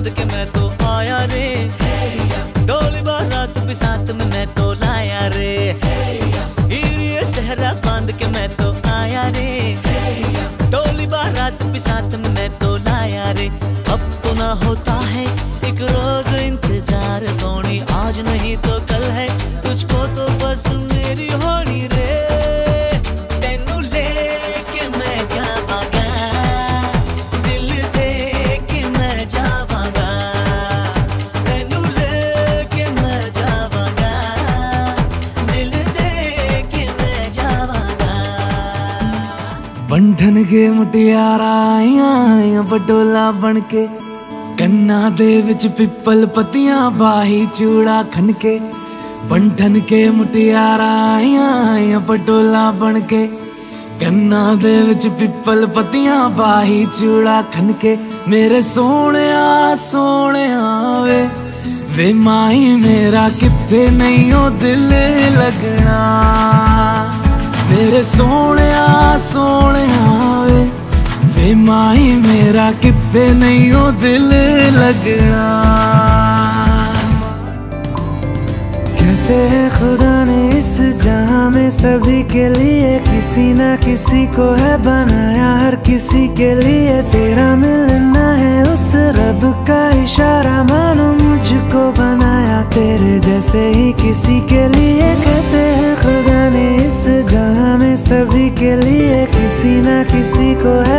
बांध के मैं तो आया रे, डोली बारात भी साथ में मैं तो लाया रे, हीरे सहरा बांध के मैं तो आया रे, डोली बारात भी साथ में मैं तो लाया रे। अब तो ना होता है एक रोज इंतजार सोनी, आज नहीं तो कल है, तुझको तो बस मेरी होनी रे। बंधन के मुटियारा आईया बडोला बनके, कन्ना दे विच पिपल पत्तियां बाही चूड़ा खनके, बंधन के मुटियारा आईया बडोला बनके, कन्ना दे विच पिपल पत्तियां बाही चूड़ा खनके, मेरे सोहणिया सोहणिया वे माई मेरा किथे नहीं ओ दिल लगना, मेरे सोहणिया सोहणिया वे माई मेरा कितने नहीं ओ दिल लगना। कहते हैं खुदा ने इस जहां में सभी के लिए किसी ना किसी को है बनाया, हर किसी के लिए तेरा मिलना है उस रब का इशारा, मानो मुझको बनाया तेरे जैसे ही किसी के लिए। कहते हैं खुदा ने इस जहां में सभी के लिए किसी ना किसी को